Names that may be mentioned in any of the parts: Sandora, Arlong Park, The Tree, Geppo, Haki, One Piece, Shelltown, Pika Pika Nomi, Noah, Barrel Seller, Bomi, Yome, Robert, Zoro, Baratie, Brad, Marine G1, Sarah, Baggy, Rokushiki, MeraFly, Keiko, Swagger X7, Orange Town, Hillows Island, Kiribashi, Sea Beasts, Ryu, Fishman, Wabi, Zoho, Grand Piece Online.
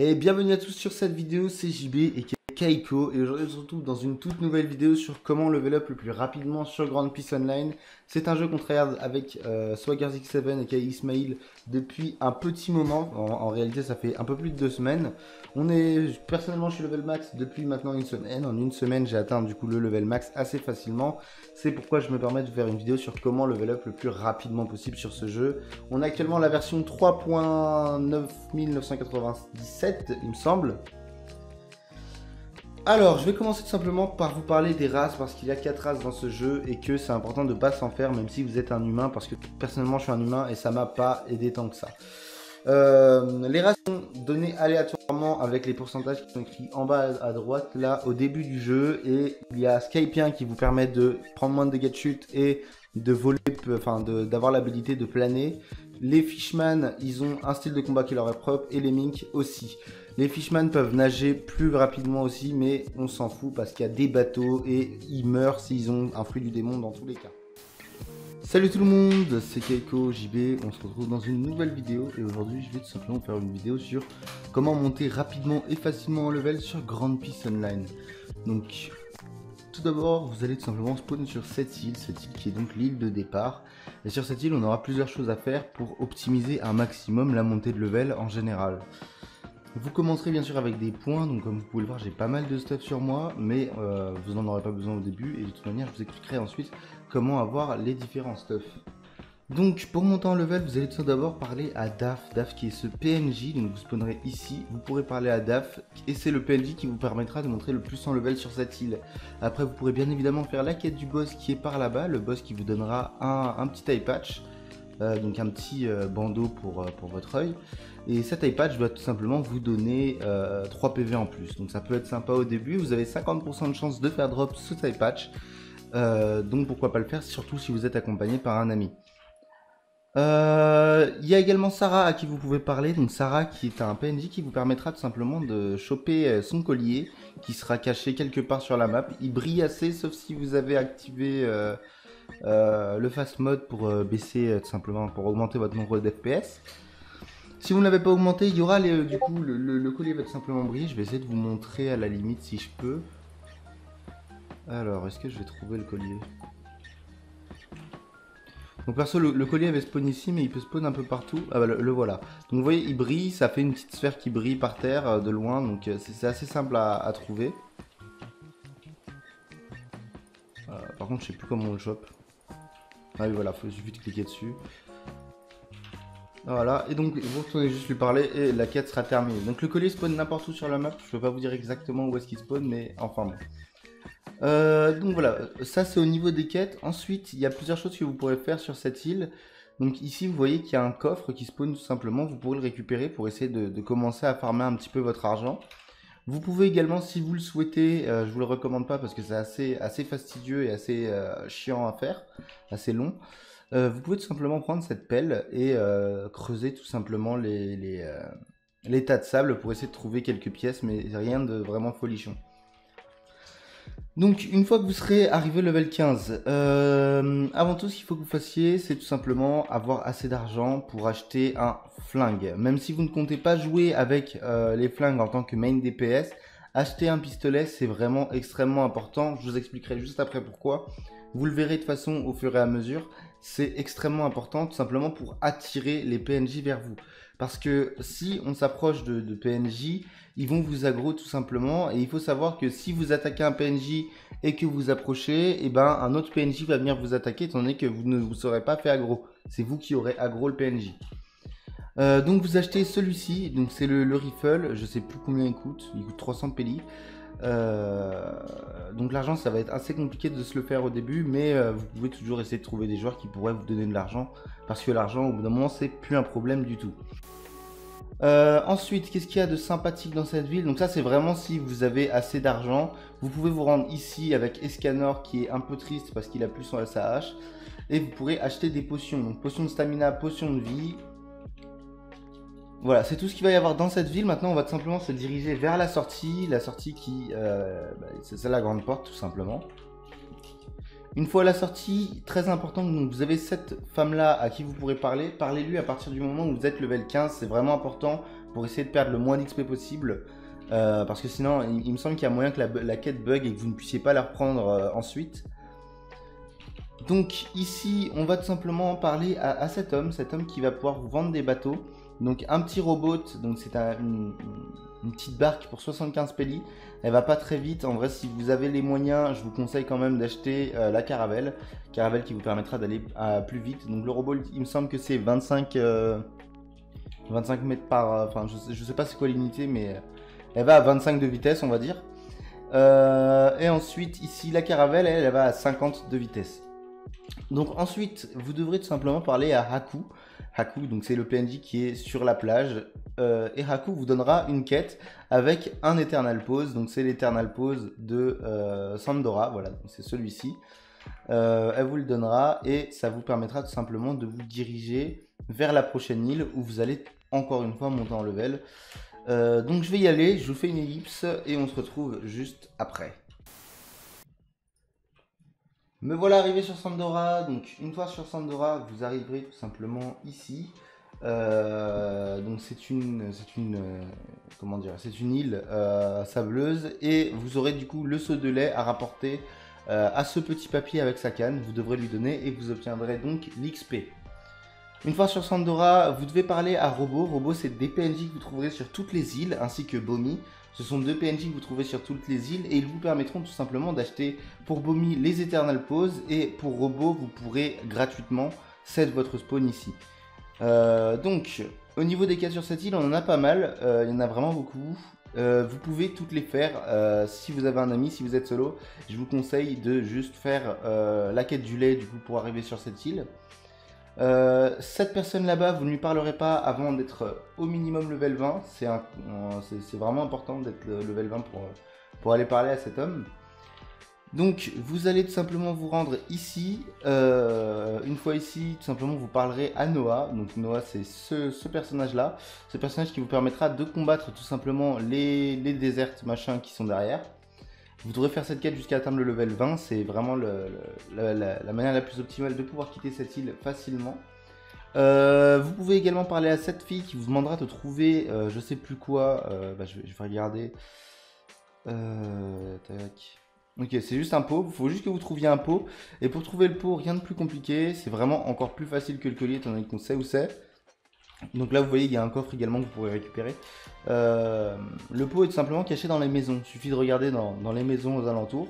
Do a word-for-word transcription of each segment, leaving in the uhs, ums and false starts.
Et bienvenue à tous sur cette vidéo, c'est J B et Keiko. Et aujourd'hui on se retrouve dans une toute nouvelle vidéo sur comment level up le plus rapidement sur Grand Piece Online. C'est un jeu qu'on tryhard avec euh, Swagger X sept et Ismail depuis un petit moment. En, en réalité ça fait un peu plus de deux semaines. On est, personnellement je suis level max depuis maintenant une semaine. En une semaine j'ai atteint du coup le level max assez facilement. C'est pourquoi je me permets de faire une vidéo sur comment level up le plus rapidement possible sur ce jeu. On a actuellement la version trois point neuf mille neuf cent quatre-vingt-dix-sept il me semble. Alors, je vais commencer tout simplement par vous parler des races, parce qu'il y a quatre races dans ce jeu et que c'est important de ne pas s'en faire, même si vous êtes un humain, parce que personnellement je suis un humain et ça m'a pas aidé tant que ça. Euh, les races sont données aléatoirement avec les pourcentages qui sont écrits en bas à droite, là, au début du jeu, et il y a Skypia qui vous permet de prendre moins de dégâts de chute et de voler, enfin d'avoir l'habilité de planer. Les Fishman, ils ont un style de combat qui leur est propre, et les Minks aussi. Les Fishman peuvent nager plus rapidement aussi, mais on s'en fout parce qu'il y a des bateaux et ils meurent s'ils ont un fruit du démon dans tous les cas. Salut tout le monde, c'est Keiko, J B, on se retrouve dans une nouvelle vidéo et aujourd'hui je vais tout simplement faire une vidéo sur comment monter rapidement et facilement en level sur Grand Piece Online. Donc tout d'abord vous allez tout simplement spawn sur cette île, cette île qui est donc l'île de départ. Et sur cette île on aura plusieurs choses à faire pour optimiser un maximum la montée de level en général. Vous commencerez bien sûr avec des points, donc comme vous pouvez le voir j'ai pas mal de stuff sur moi, mais euh, vous n'en aurez pas besoin au début et de toute manière je vous expliquerai ensuite comment avoir les différents stuffs. Donc pour monter en level vous allez tout d'abord parler à D A F, D A F qui est ce P N J, donc vous spawnerez ici, vous pourrez parler à D A F et c'est le P N J qui vous permettra de monter le plus en level sur cette île. Après vous pourrez bien évidemment faire la quête du boss qui est par là-bas, le boss qui vous donnera un, un petit eye patch. Euh, donc un petit euh, bandeau pour, euh, pour votre œil. Et cet eye patch doit tout simplement vous donner euh, trois P V en plus. Donc ça peut être sympa au début. Vous avez cinquante pour cent de chance de faire drop ce eye patch. Euh, donc pourquoi pas le faire, surtout si vous êtes accompagné par un ami. Il euh, y a également Sarah à qui vous pouvez parler. Donc Sarah qui est un P N J qui vous permettra tout simplement de choper son collier qui sera caché quelque part sur la map. Il brille assez sauf si vous avez activé... Euh, Euh, le fast mode pour euh, baisser euh, tout simplement pour augmenter votre nombre d'F P S. Si vous ne l'avez pas augmenté, il y aura les, euh, du coup le, le, le collier va tout simplement briller. Je vais essayer de vous montrer à la limite si je peux. Alors, est-ce que je vais trouver le collier? Donc perso, le, le collier avait spawn ici, mais il peut spawn un peu partout. Ah bah le, le voilà. Donc vous voyez, il brille, ça fait une petite sphère qui brille par terre euh, de loin. Donc euh, c'est assez simple à, à trouver. Euh, par contre, je sais plus comment on le chope. Ah oui voilà, il suffit de cliquer dessus. Voilà, et donc vous retournez juste lui parler et la quête sera terminée. Donc le collier spawn n'importe où sur la map, je peux pas vous dire exactement où est-ce qu'il spawn, mais enfin bon. Euh, donc voilà, ça c'est au niveau des quêtes. Ensuite, il y a plusieurs choses que vous pourrez faire sur cette île. Donc ici, vous voyez qu'il y a un coffre qui spawn tout simplement, vous pourrez le récupérer pour essayer de, de commencer à farmer un petit peu votre argent. Vous pouvez également, si vous le souhaitez, euh, je vous le recommande pas parce que c'est assez, assez fastidieux et assez euh, chiant à faire, assez long. Euh, vous pouvez tout simplement prendre cette pelle et euh, creuser tout simplement les, les, euh, les tas de sable pour essayer de trouver quelques pièces, mais rien de vraiment folichon. Donc une fois que vous serez arrivé level quinze, euh, avant tout ce qu'il faut que vous fassiez c'est tout simplement avoir assez d'argent pour acheter un flingue. Même si vous ne comptez pas jouer avec euh, les flingues en tant que main D P S, acheter un pistolet c'est vraiment extrêmement important. Je vous expliquerai juste après pourquoi. Vous le verrez de façon au fur et à mesure. C'est extrêmement important tout simplement pour attirer les P N J vers vous. Parce que si on s'approche de, de P N J, ils vont vous aggro tout simplement. Et il faut savoir que si vous attaquez un P N J et que vous approchez, et ben un autre P N J va venir vous attaquer étant donné que vous ne vous serez pas fait aggro. C'est vous qui aurez aggro le P N J. Euh, donc vous achetez celui-ci, donc c'est le, le rifle, je sais plus combien il coûte, il coûte trois cents P L I. Euh, donc l'argent ça va être assez compliqué de se le faire au début, mais euh, vous pouvez toujours essayer de trouver des joueurs qui pourraient vous donner de l'argent, parce que l'argent au bout d'un moment c'est plus un problème du tout. Euh, ensuite, qu'est-ce qu'il y a de sympathique dans cette ville? Donc ça c'est vraiment si vous avez assez d'argent. Vous pouvez vous rendre ici avec Escanor qui est un peu triste parce qu'il a plus son S A H, et vous pourrez acheter des potions, donc potion de stamina, potion de vie. Voilà, c'est tout ce qu'il va y avoir dans cette ville. Maintenant, on va tout simplement se diriger vers la sortie. La sortie qui... Euh, bah, c'est la grande porte, tout simplement. Une fois à la sortie, très important, donc vous avez cette femme-là à qui vous pourrez parler. Parlez-lui à partir du moment où vous êtes level quinze. C'est vraiment important. pour essayer de perdre le moins d'X P possible. Euh, parce que sinon, il, il me semble qu'il y a moyen que la, la quête bug et que vous ne puissiez pas la reprendre euh, ensuite. Donc ici, on va tout simplement parler à, à cet homme, cet homme qui va pouvoir vous vendre des bateaux. Donc un petit robot, donc c'est un, une, une petite barque pour soixante-quinze péli. Elle va pas très vite. En vrai, si vous avez les moyens, je vous conseille quand même d'acheter euh, la caravelle. Caravelle qui vous permettra d'aller euh, plus vite. Donc le robot, il me semble que c'est vingt-cinq mètres par... Euh, enfin, je, je sais pas c'est quoi l'unité, mais... Euh, elle va à vingt-cinq de vitesse, on va dire. Euh, et ensuite, ici, la caravelle, elle, elle va à cinquante de vitesse. Donc ensuite, vous devrez tout simplement parler à Haku. Haku, donc c'est le P N J qui est sur la plage. Euh, et Haku vous donnera une quête avec un Eternal Pose. Donc c'est l'Eternal Pose de euh, Sandora. Voilà, c'est celui-ci. Euh, elle vous le donnera et ça vous permettra tout simplement de vous diriger vers la prochaine île où vous allez encore une fois monter en level. Euh, donc je vais y aller, je vous fais une ellipse et on se retrouve juste après. Me voilà arrivé sur Sandora. Donc une fois sur Sandora, vous arriverez tout simplement ici. Euh, donc c'est une, c'est une, euh, comment dire, c'est une île euh, sableuse et vous aurez du coup le seau de lait à rapporter euh, à ce petit papier avec sa canne. Vous devrez lui donner et vous obtiendrez donc l'X P. Une fois sur Sandora, vous devez parler à Robo. Robo, c'est des P N J que vous trouverez sur toutes les îles, ainsi que Bomi. Ce sont deux P N J que vous trouvez sur toutes les îles, et ils vous permettront tout simplement d'acheter pour Bomi les Eternal Pose, et pour Robo, vous pourrez gratuitement set votre spawn ici. Euh, donc, au niveau des quêtes sur cette île, on en a pas mal, euh, il y en a vraiment beaucoup. Euh, vous pouvez toutes les faire, euh, si vous avez un ami, si vous êtes solo. Je vous conseille de juste faire euh, la quête du lait du coup pour arriver sur cette île. Euh, cette personne là-bas, vous ne lui parlerez pas avant d'être au minimum level vingt. C'est vraiment important d'être level vingt pour, pour aller parler à cet homme. Donc vous allez tout simplement vous rendre ici. Euh, une fois ici, tout simplement vous parlerez à Noah. Donc Noah, c'est ce, ce personnage là. Ce personnage qui vous permettra de combattre tout simplement les, les déserts machin qui sont derrière. Vous devrez faire cette quête jusqu'à atteindre le level vingt, c'est vraiment le, le, la, la, la manière la plus optimale de pouvoir quitter cette île facilement. Euh, vous pouvez également parler à cette fille qui vous demandera de trouver, euh, je sais plus quoi, euh, bah, je, je vais regarder. Euh, tac. Ok, c'est juste un pot, il faut juste que vous trouviez un pot. Et pour trouver le pot, rien de plus compliqué, c'est vraiment encore plus facile que le collier étant donné qu'on sait où c'est. Donc là vous voyez il y a un coffre également que vous pourrez récupérer. Euh, le pot est tout simplement caché dans les maisons. Il suffit de regarder dans, dans les maisons aux alentours.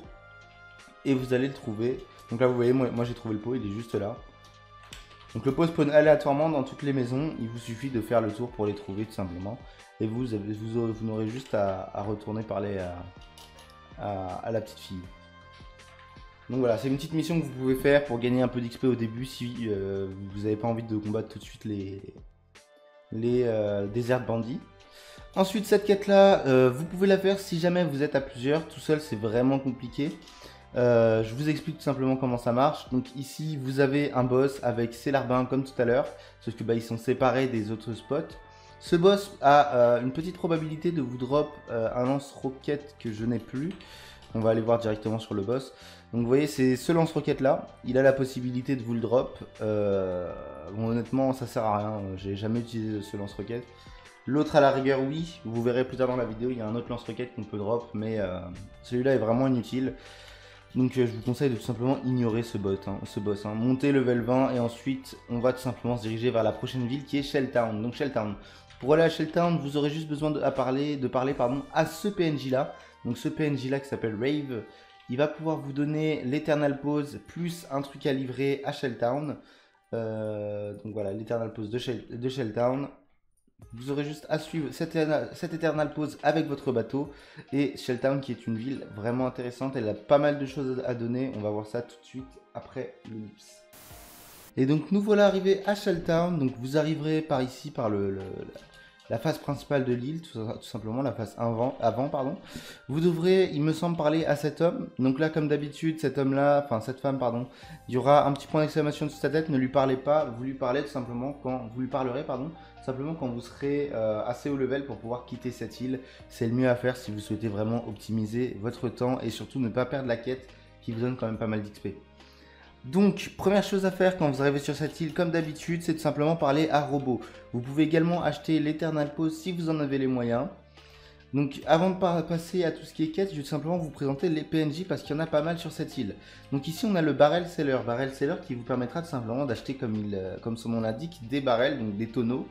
Et vous allez le trouver. Donc là vous voyez moi, moi j'ai trouvé le pot, il est juste là. Donc le pot spawn aléatoirement dans toutes les maisons. Il vous suffit de faire le tour pour les trouver tout simplement. Et vous, vous, vous n'aurez juste à, à retourner parler à, à, à la petite fille. Donc voilà, c'est une petite mission que vous pouvez faire pour gagner un peu d'X P au début si euh, vous n'avez pas envie de combattre tout de suite les... les euh, déserts bandits. Ensuite cette quête là, euh, vous pouvez la faire si jamais vous êtes à plusieurs, tout seul c'est vraiment compliqué. Euh, je vous explique tout simplement comment ça marche. Donc ici vous avez un boss avec ses larbins comme tout à l'heure, sauf que bah, ils sont séparés des autres spots. Ce boss a euh, une petite probabilité de vous drop euh, un lance-roquette que je n'ai plus. On va aller voir directement sur le boss. Donc vous voyez c'est ce lance-roquette là, il a la possibilité de vous le drop. Euh, bon honnêtement ça sert à rien, j'ai jamais utilisé ce lance-roquette. L'autre à la rigueur oui, vous verrez plus tard dans la vidéo, il y a un autre lance-roquette qu'on peut drop, mais euh, celui-là est vraiment inutile. Donc euh, je vous conseille de tout simplement ignorer ce, bot, hein, ce boss, hein. Montez level vingt et ensuite on va tout simplement se diriger vers la prochaine ville qui est Shelltown. Donc Shelltown, pour aller à Shelltown vous aurez juste besoin de à parler, de parler pardon, à ce P N J là. Donc ce P N J là qui s'appelle Rave, il va pouvoir vous donner l'Eternal Pose plus un truc à livrer à Shelltown. Euh, donc voilà, l'Eternal Pose de, Shell, de Shelltown. Vous aurez juste à suivre cette, cette Eternal Pose avec votre bateau. Et Shelltown qui est une ville vraiment intéressante, elle a pas mal de choses à donner. On va voir ça tout de suite après l'ellipse. Et donc nous voilà arrivés à Shelltown. Donc vous arriverez par ici, par le... le la face principale de l'île, tout, tout simplement, la face avant, avant, pardon. Vous devrez, il me semble, parler à cet homme. Donc là, comme d'habitude, cet homme-là, enfin cette femme, pardon, il y aura un petit point d'exclamation sur sa tête, ne lui parlez pas, vous lui parlez tout simplement quand, vous lui parlerez, pardon, tout simplement quand vous serez euh, assez haut level pour pouvoir quitter cette île. C'est le mieux à faire si vous souhaitez vraiment optimiser votre temps et surtout ne pas perdre la quête qui vous donne quand même pas mal d'X P. Donc, première chose à faire quand vous arrivez sur cette île, comme d'habitude, c'est tout simplement parler à Robo. Vous pouvez également acheter l'Eternal Pose si vous en avez les moyens. Donc, avant de passer à tout ce qui est quête, je vais tout simplement vous présenter les P N J parce qu'il y en a pas mal sur cette île. Donc ici, on a le barrel seller. Barrel seller qui vous permettra tout simplement d'acheter, comme, comme son nom l'indique, des barrels, donc des tonneaux,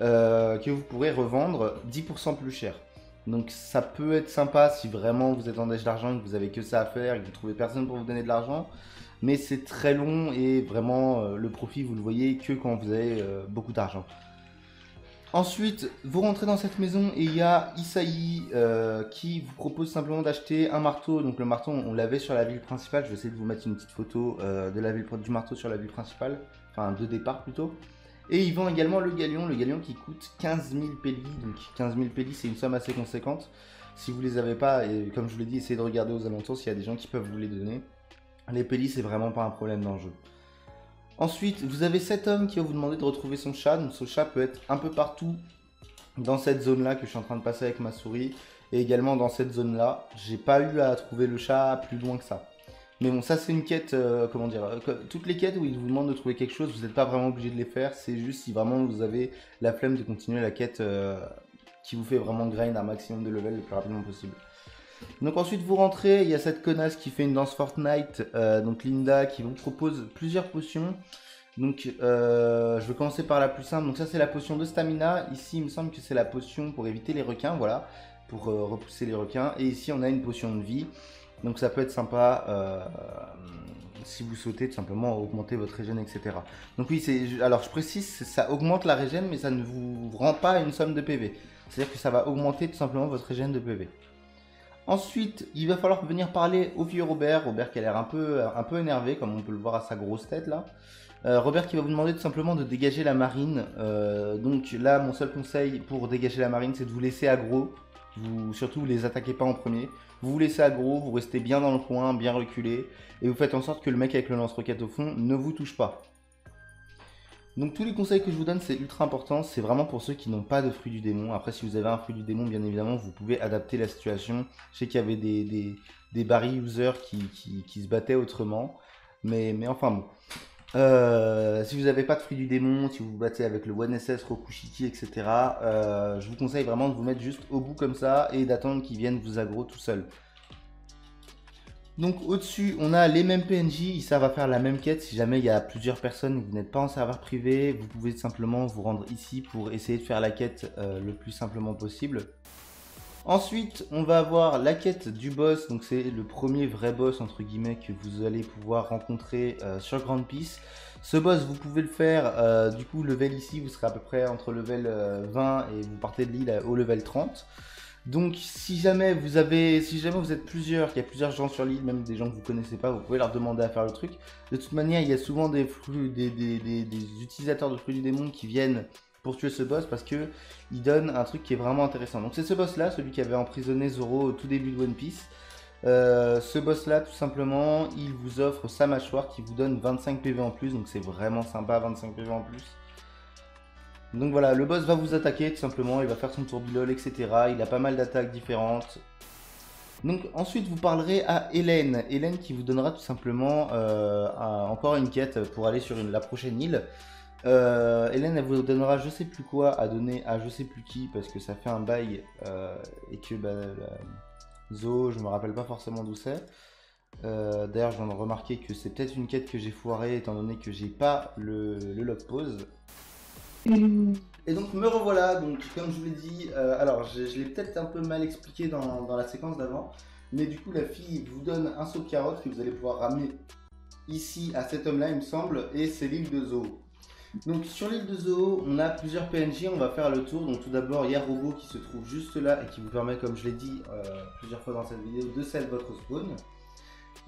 euh, que vous pourrez revendre dix pour cent plus cher. Donc ça peut être sympa si vraiment vous êtes en dèche d'argent et que vous avez que ça à faire et que vous ne trouvez personne pour vous donner de l'argent. Mais c'est très long et vraiment euh, le profit vous le voyez que quand vous avez euh, beaucoup d'argent. Ensuite, vous rentrez dans cette maison et il y a Isaïe euh, qui vous propose simplement d'acheter un marteau. Donc le marteau, on l'avait sur la ville principale. Je vais essayer de vous mettre une petite photo euh, de la ville, du marteau sur la ville principale, enfin de départ plutôt. Et ils vendent également le galion, le galion qui coûte quinze mille pélis. Donc quinze mille pélis, c'est une somme assez conséquente. Si vous les avez pas, et comme je vous l'ai dit, essayez de regarder aux alentours s'il y a des gens qui peuvent vous les donner. Les pélis, c'est vraiment pas un problème dans le jeu. Ensuite, vous avez cet homme qui va vous demander de retrouver son chat. Donc son chat peut être un peu partout dans cette zone-là que je suis en train de passer avec ma souris. Et également dans cette zone-là. J'ai pas eu à trouver le chat plus loin que ça. Mais bon, ça c'est une quête, euh, comment dire, euh, toutes les quêtes où ils vous demandent de trouver quelque chose, vous n'êtes pas vraiment obligé de les faire, c'est juste si vraiment vous avez la flemme de continuer la quête euh, qui vous fait vraiment grind un maximum de level le plus rapidement possible. Donc ensuite vous rentrez, il y a cette connasse qui fait une danse Fortnite, euh, donc Linda, qui vous propose plusieurs potions. Donc euh, je vais commencer par la plus simple, donc ça c'est la potion de stamina, ici il me semble que c'est la potion pour éviter les requins, voilà, pour euh, repousser les requins, et ici on a une potion de vie. Donc ça peut être sympa euh, si vous souhaitez tout simplement augmenter votre régène, et cetera. Donc oui, alors je précise, ça augmente la régène, mais ça ne vous rend pas une somme de P V. C'est-à-dire que ça va augmenter tout simplement votre régène de P V. Ensuite, il va falloir venir parler au vieux Robert. Robert qui a l'air un peu, un peu énervé, comme on peut le voir à sa grosse tête là. Euh, Robert qui va vous demander tout simplement de dégager la marine. Euh, donc là, mon seul conseil pour dégager la marine, c'est de vous laisser aggro. Vous, surtout, vous les attaquez pas en premier. Vous vous laissez aggro, vous restez bien dans le coin, bien reculé. Et vous faites en sorte que le mec avec le lance-roquette au fond ne vous touche pas. Donc tous les conseils que je vous donne, c'est ultra important. C'est vraiment pour ceux qui n'ont pas de fruit du démon. Après, si vous avez un fruit du démon, bien évidemment, vous pouvez adapter la situation. Je sais qu'il y avait des, des, des Barry users qui, qui, qui se battaient autrement. Mais, mais enfin bon. Euh, si vous n'avez pas de fruit du démon, si vous vous battez avec le un S S, Rokushiki, et cetera, euh, je vous conseille vraiment de vous mettre juste au bout comme ça et d'attendre qu'ils viennent vous aggro tout seul. Donc au-dessus, on a les mêmes P N J, ils savent à faire la même quête. Si jamais il y a plusieurs personnes et que vous n'êtes pas en serveur privé, vous pouvez simplement vous rendre ici pour essayer de faire la quête euh, le plus simplement possible. Ensuite, on va avoir la quête du boss, donc c'est le premier vrai boss entre guillemets que vous allez pouvoir rencontrer euh, sur Grand Piece. Ce boss, vous pouvez le faire, euh, du coup, level ici, vous serez à peu près entre level euh, vingt et vous partez de l'île au level trente. Donc, si jamais vous avez, si jamais vous êtes plusieurs, qu'il y a plusieurs gens sur l'île, même des gens que vous connaissez pas, vous pouvez leur demander à faire le truc. De toute manière, il y a souvent des, flux, des, des, des, des utilisateurs de fruits du démon qui viennent pour tuer ce boss parce que il donne un truc qui est vraiment intéressant. Donc c'est ce boss là, celui qui avait emprisonné Zoro au tout début de One Piece. Euh, ce boss là, tout simplement, il vous offre sa mâchoire qui vous donne vingt-cinq P V en plus. Donc c'est vraiment sympa, vingt-cinq P V en plus. Donc voilà, le boss va vous attaquer tout simplement, il va faire son tourbillol, et cetera. Il a pas mal d'attaques différentes. Donc ensuite vous parlerez à Hélène, Hélène qui vous donnera tout simplement euh, un, encore une quête pour aller sur une, la prochaine île. Euh, Hélène, elle vous donnera je sais plus quoi à donner à je sais plus qui parce que ça fait un bail euh, et que bah, la... Zoho, je me rappelle pas forcément d'où c'est. Euh, D'ailleurs, je viens de remarquer que c'est peut-être une quête que j'ai foirée étant donné que j'ai pas le, le log pause. Et donc me revoilà. Donc comme je vous l'ai dit, euh, alors je, je l'ai peut-être un peu mal expliqué dans, dans la séquence d'avant, mais du coup la fille vous donne un seau de carottes que vous allez pouvoir ramener ici à cet homme-là, il me semble, et c'est l'île de Zoho. Donc sur l'île de Zoho, on a plusieurs P N J, on va faire le tour. Donc tout d'abord, il y a Robo qui se trouve juste là et qui vous permet, comme je l'ai dit euh, plusieurs fois dans cette vidéo, de save votre spawn.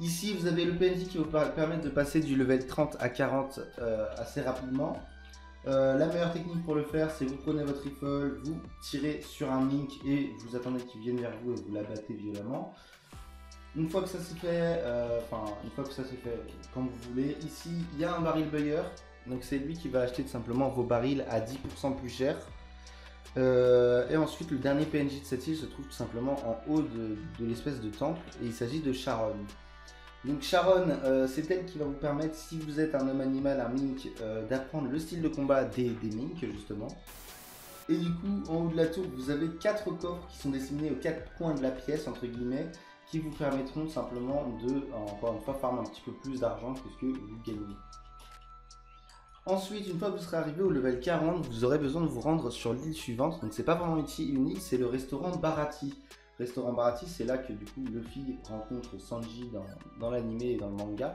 Ici, vous avez le P N J qui vous permet de passer du level trente à quarante euh, assez rapidement. Euh, la meilleure technique pour le faire, c'est vous prenez votre rifle, vous tirez sur un Mink et vous attendez qu'il vienne vers vous et vous l'abattez violemment. Une fois que ça s'est fait, enfin euh, une fois que ça s'est fait, quand vous voulez. Ici, il y a un baril buyer. Donc c'est lui qui va acheter tout simplement vos barils à dix pour cent plus cher. Euh, et ensuite le dernier P N J de cette île se trouve tout simplement en haut de, de l'espèce de temple et il s'agit de Sharon. Donc Sharon, euh, c'est elle qui va vous permettre, si vous êtes un homme animal, un mink, euh, d'apprendre le style de combat des, des minks justement. Et du coup, en haut de la tour, vous avez quatre coffres qui sont dessinés aux quatre coins de la pièce, entre guillemets, qui vous permettront simplement de, encore une fois, farmer un petit peu plus d'argent que ce que vous gagnez. Ensuite, une fois que vous serez arrivé au level quarante, vous aurez besoin de vous rendre sur l'île suivante. Donc c'est pas vraiment une île, c'est le restaurant Baratie. Restaurant Baratie, c'est là que du coup Luffy rencontre Sanji dans, dans l'anime et dans le manga.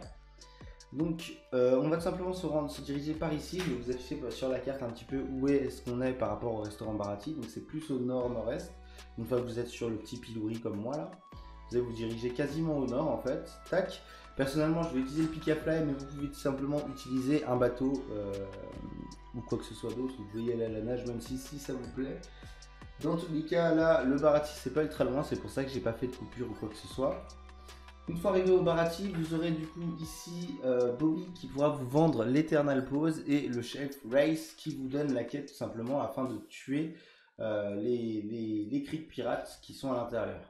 Donc euh, on va tout simplement se rendre, se diriger par ici. Je vais vous afficher sur la carte un petit peu où est ce qu'on est par rapport au restaurant Baratie. Donc c'est plus au nord-nord-est. Une fois que vous êtes sur le petit pilori comme moi là, vous allez vous diriger quasiment au nord en fait. Tac. Personnellement, je vais utiliser le PikaFly, mais vous pouvez tout simplement utiliser un bateau euh, ou quoi que ce soit d'autre. Vous pouvez y aller à la nage, même si, si ça vous plaît. Dans tous les cas, là, le Baratie, c'est pas ultra loin, c'est pour ça que j'ai pas fait de coupure ou quoi que ce soit. Une fois arrivé au Baratie, vous aurez du coup ici euh, Bomi qui pourra vous vendre l'Eternal Pose et le chef Race qui vous donne la quête tout simplement afin de tuer euh, les, les, les cris de pirates qui sont à l'intérieur.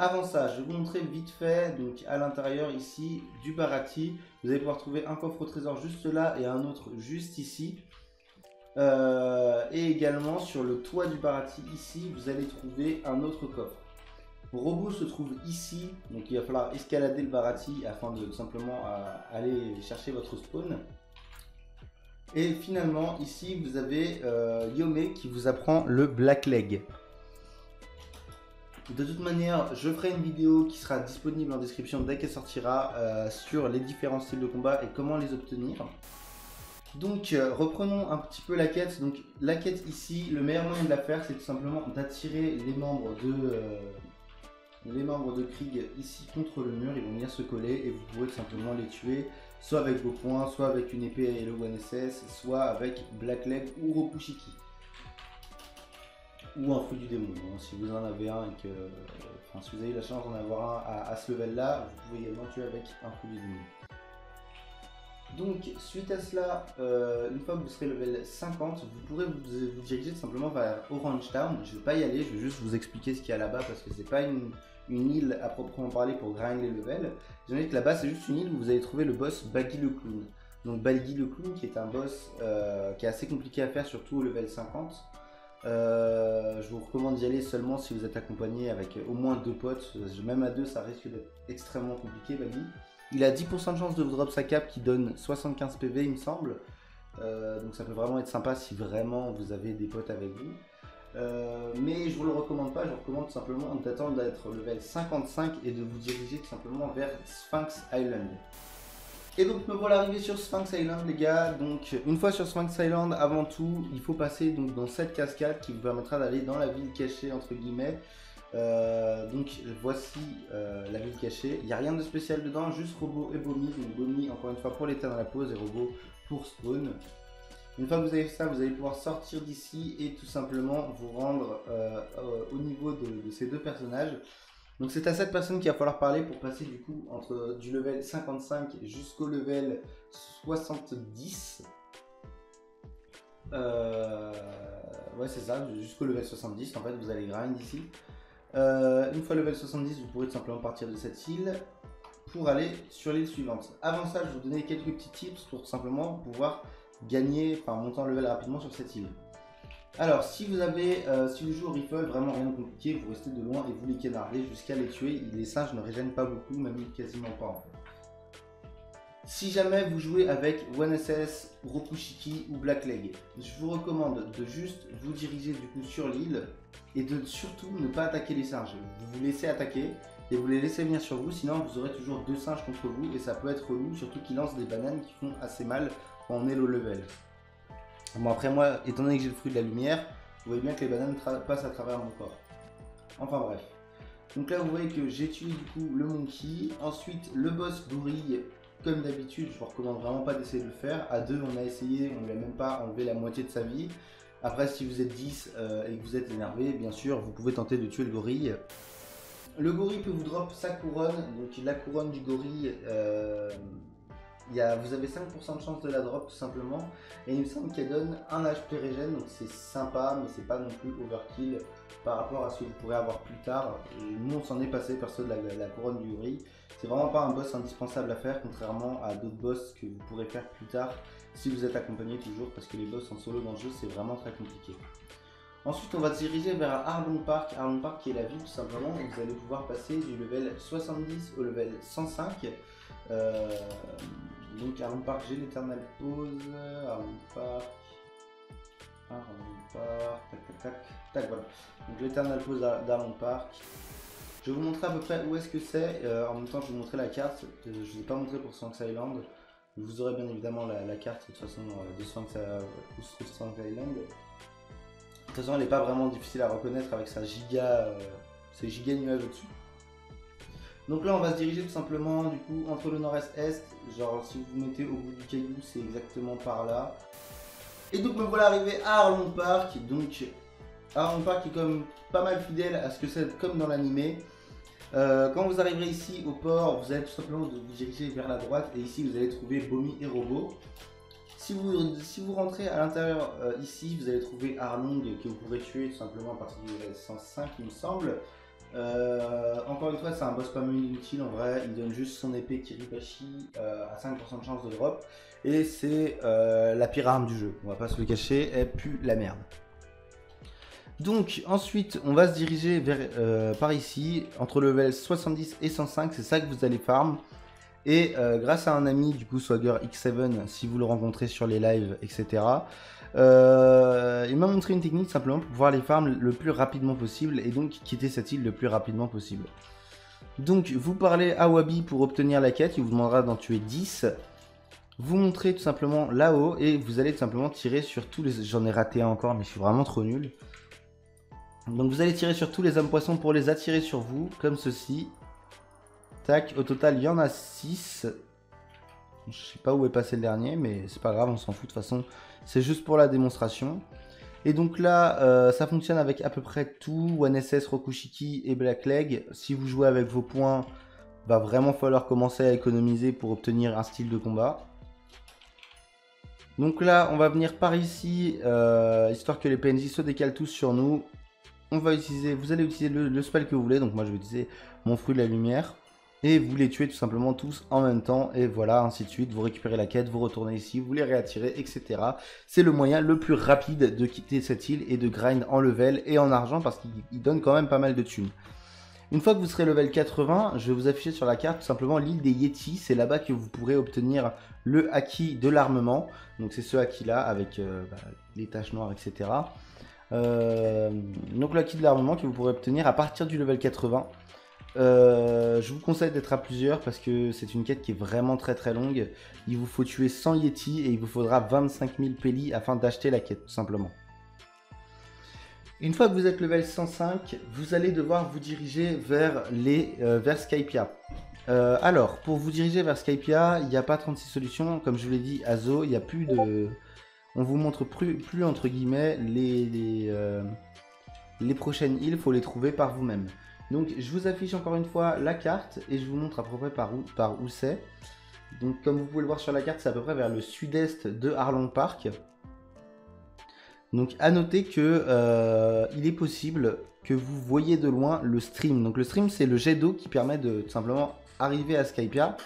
Avant ça, je vais vous montrer vite fait, donc à l'intérieur ici du Baratie, vous allez pouvoir trouver un coffre au trésor juste là et un autre juste ici. Euh, et également sur le toit du Baratie ici, vous allez trouver un autre coffre. Robo se trouve ici, donc il va falloir escalader le Baratie afin de simplement euh, aller chercher votre spawn. Et finalement ici vous avez euh, Yome qui vous apprend le Black Leg. De toute manière, je ferai une vidéo qui sera disponible en description dès qu'elle sortira euh, sur les différents styles de combat et comment les obtenir. Donc euh, reprenons un petit peu la quête. Donc la quête ici, le meilleur moyen de la faire, c'est tout simplement d'attirer les membres de euh, les membres de Krieg ici contre le mur. Ils vont venir se coller et vous pouvez tout simplement les tuer, soit avec vos poings, soit avec une épée à Hello un S S, soit avec Black Leg ou Rokushiki. Ou un fruit du démon, hein, si vous en avez un et que... Euh, enfin, si vous avez la chance d'en avoir un à, à ce level là, vous pouvez également tuer avec un fruit du démon. Donc, suite à cela, euh, une fois que vous serez level cinquante, vous pourrez vous, vous diriger tout simplement vers Orange Town. Je ne vais pas y aller, je vais juste vous expliquer ce qu'il y a là-bas parce que c'est pas une, une île à proprement parler pour grind les levels. J'imagine que là-bas, c'est juste une île où vous allez trouver le boss Baggy le Clown. Donc, Baggy le Clown qui est un boss euh, qui est assez compliqué à faire, surtout au level cinquante. Euh, je vous recommande d'y aller seulement si vous êtes accompagné avec au moins deux potes, même à deux ça risque d'être extrêmement compliqué. Baggy, il a dix pour cent de chance de vous drop sa cape qui donne soixante-quinze P V il me semble, euh, donc ça peut vraiment être sympa si vraiment vous avez des potes avec vous, euh, mais je vous le recommande pas. Je vous recommande tout simplement d'attendre d'être level cinquante-cinq et de vous diriger tout simplement vers Sphinx Island. Et donc me voilà arrivé sur Sphinx Island les gars. Donc une fois sur Sphinx Island, avant tout il faut passer donc dans cette cascade qui vous permettra d'aller dans la ville cachée entre guillemets. Euh, donc voici euh, la ville cachée, il n'y a rien de spécial dedans, juste Robo et Bomi. Donc Bomi encore une fois pour l'Eternal Pose et Robo pour spawn. Une fois que vous avez fait ça, vous allez pouvoir sortir d'ici et tout simplement vous rendre euh, euh, au niveau de, de ces deux personnages. Donc c'est à cette personne qu'il va falloir parler pour passer du coup entre du level cinquante-cinq jusqu'au level soixante-dix. Euh... Ouais c'est ça, jusqu'au level soixante-dix en fait vous allez grind ici. Euh, une fois level soixante-dix, vous pourrez tout simplement partir de cette île pour aller sur l'île suivante. Avant ça, je vais vous donner quelques petits tips pour tout simplement pouvoir gagner, enfin monter en level rapidement sur cette île. Alors si vous avez, euh, si vous jouez au rifle, vraiment rien de compliqué, vous restez de loin et vous les canardez jusqu'à les tuer. Les singes ne régènent pas beaucoup, même quasiment pas en fait. Si jamais vous jouez avec un S S, Rokushiki ou Black Leg, je vous recommande de juste vous diriger du coup sur l'île et de surtout ne pas attaquer les singes. Vous vous laissez attaquer et vous les laissez venir sur vous, sinon vous aurez toujours deux singes contre vous et ça peut être relou, surtout qu'ils lancent des bananes qui font assez mal quand on est low level. Bon après moi, étant donné que j'ai le fruit de la lumière, vous voyez bien que les bananes passent à travers mon corps. Enfin bref. Donc là vous voyez que j'ai tué du coup le monkey. Ensuite le boss gorille, comme d'habitude, je vous recommande vraiment pas d'essayer de le faire. À deux on a essayé, on lui a même pas enlevé la moitié de sa vie. Après si vous êtes dix euh, et que vous êtes énervé, bien sûr vous pouvez tenter de tuer le gorille. Le gorille peut vous drop sa couronne, donc la couronne du gorille... Euh... Il y a, vous avez cinq pour cent de chance de la drop tout simplement. Et il me semble qu'elle donne un H P régène, donc c'est sympa, mais c'est pas non plus overkill par rapport à ce que vous pourrez avoir plus tard. Et nous on s'en est passé perso de la, la couronne du riz. C'est vraiment pas un boss indispensable à faire, contrairement à d'autres boss que vous pourrez faire plus tard si vous êtes accompagné toujours, parce que les boss en solo dans le jeu c'est vraiment très compliqué. Ensuite on va se diriger vers Arlong Park, Arlong Park qui est la ville tout simplement, où vous allez pouvoir passer du level soixante-dix au level cent cinq. Euh, donc Arlong Park, j'ai l'Eternal Pose, Arlong Park, Arlong Park, tac tac tac, tac voilà. Donc l'Eternal Pose d'Arlong Park. Je vais vous montrer à peu près où est-ce que c'est, euh, en même temps je vais vous montrer la carte, je ne vous ai pas montré pour Sphinx Island, vous aurez bien évidemment la, la carte de toute façon de Sphinx Island. De toute façon, elle n'est pas vraiment difficile à reconnaître avec sa giga, euh, ses giga nuages au-dessus. Donc là, on va se diriger tout simplement du coup entre le nord-est et est. Genre, si vous vous mettez au bout du caillou, c'est exactement par là. Et donc, me voilà arrivé à Arlong Park. Donc, Arlong Park est comme pas mal fidèle à ce que c'est comme dans l'animé. Euh, quand vous arriverez ici au port, vous allez tout simplement vous diriger vers la droite. Et ici, vous allez trouver Bomi et Robo. Si vous, si vous rentrez à l'intérieur euh, ici, vous allez trouver Arlong que vous pourrez tuer tout simplement à partir du level cent cinq il me semble. Euh, encore une fois, c'est un boss pas mal inutile en vrai, il donne juste son épée Kiribashi euh, à cinq pour cent de chance de drop. Et c'est euh, la pire arme du jeu, on va pas se le cacher, elle pue la merde. Donc ensuite on va se diriger vers, euh, par ici, entre le level soixante-dix et cent cinq, c'est ça que vous allez farm. Et euh, grâce à un ami du coup Swagger X sept, si vous le rencontrez sur les lives, et cetera. Euh, il m'a montré une technique simplement pour pouvoir les farm le plus rapidement possible et donc quitter cette île le plus rapidement possible. Donc vous parlez à Wabi pour obtenir la quête, il vous demandera d'en tuer dix. Vous montrez tout simplement là-haut et vous allez tout simplement tirer sur tous les... J'en ai raté un encore mais je suis vraiment trop nul. Donc vous allez tirer sur tous les hommes poissons pour les attirer sur vous, comme ceci. Au total il y en a six, je sais pas où est passé le dernier mais c'est pas grave, on s'en fout de toute façon, c'est juste pour la démonstration. Et donc là euh, ça fonctionne avec à peu près tout, One S S, Rokushiki et Black Leg. Si vous jouez avec vos points, va bah vraiment falloir commencer à économiser pour obtenir un style de combat. Donc là on va venir par ici, euh, histoire que les P N J se décalent tous sur nous. On va utiliser, vous allez utiliser le, le spell que vous voulez, donc moi je vais utiliser mon fruit de la lumière. Et vous les tuez tout simplement tous en même temps, et voilà, ainsi de suite. Vous récupérez la quête, vous retournez ici, vous les réattirez, et cetera. C'est le moyen le plus rapide de quitter cette île et de grind en level et en argent, parce qu'il donne quand même pas mal de thunes. Une fois que vous serez level quatre-vingts, je vais vous afficher sur la carte tout simplement l'île des Yétis. C'est là-bas que vous pourrez obtenir le haki de l'armement. Donc c'est ce haki-là avec euh, bah, les taches noires, et cetera. Euh, donc le haki de l'armement que vous pourrez obtenir à partir du level quatre-vingts. Euh, je vous conseille d'être à plusieurs parce que c'est une quête qui est vraiment très très longue. Il vous faut tuer cent Yétis et il vous faudra vingt-cinq mille Péli afin d'acheter la quête tout simplement. Une fois que vous êtes level cent cinq, vous allez devoir vous diriger vers, les, euh, vers Skypia. Euh, alors, pour vous diriger vers Skypia, il n'y a pas trente-six solutions. Comme je vous l'ai dit à Zoho, il n'y a plus de... On vous montre plus, plus entre guillemets les, les, euh, les prochaines îles, il faut les trouver par vous-même. Donc je vous affiche encore une fois la carte et je vous montre à peu près par où, par où c'est. Donc comme vous pouvez le voir sur la carte, c'est à peu près vers le sud-est de Arlong Park. Donc à noter que euh, il est possible que vous voyez de loin le stream. Donc le stream c'est le jet d'eau qui permet de tout simplement arriver à Skypia.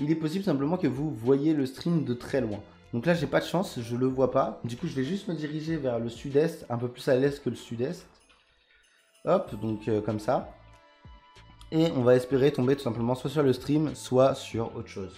Il est possible simplement que vous voyez le stream de très loin. Donc là j'ai pas de chance, je le vois pas. Du coup je vais juste me diriger vers le sud-est, un peu plus à l'est que le sud-est. Hop, donc euh, comme ça. Et on va espérer tomber tout simplement soit sur le stream, soit sur autre chose.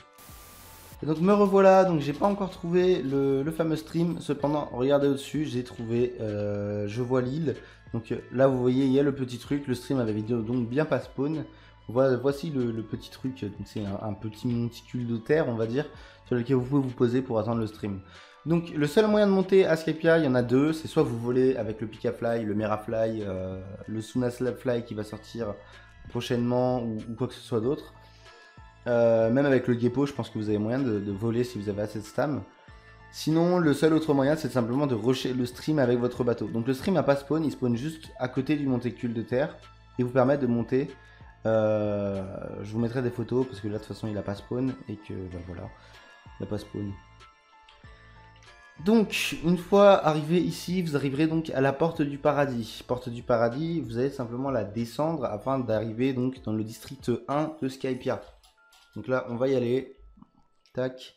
Et donc me revoilà, donc j'ai pas encore trouvé le, le fameux stream. Cependant, regardez au-dessus, j'ai trouvé, euh, je vois l'île. Donc euh, là, vous voyez, il y a le petit truc. Le stream avait donc bien pas spawn. Voilà, voici le, le petit truc. C'est un, un petit monticule de terre, on va dire, sur lequel vous pouvez vous poser pour attendre le stream. Donc le seul moyen de monter à Skypia, il y en a deux, c'est soit vous volez avec le PikaFly, le Merafly, euh, le Sunaslabfly qui va sortir prochainement ou, ou quoi que ce soit d'autre. Euh, même avec le Geppo, je pense que vous avez moyen de, de voler si vous avez assez de stam. Sinon, le seul autre moyen, c'est simplement de rusher le stream avec votre bateau. Donc le stream n'a pas spawn, il spawn juste à côté du monticule de terre et vous permet de monter Euh, je vous mettrai des photos parce que là de toute façon il a pas spawn et que ben voilà, il a pas spawn. Donc une fois arrivé ici, vous arriverez donc à la porte du paradis. Porte du paradis, vous allez simplement la descendre afin d'arriver donc dans le district un de Skypia. Donc là on va y aller. Tac.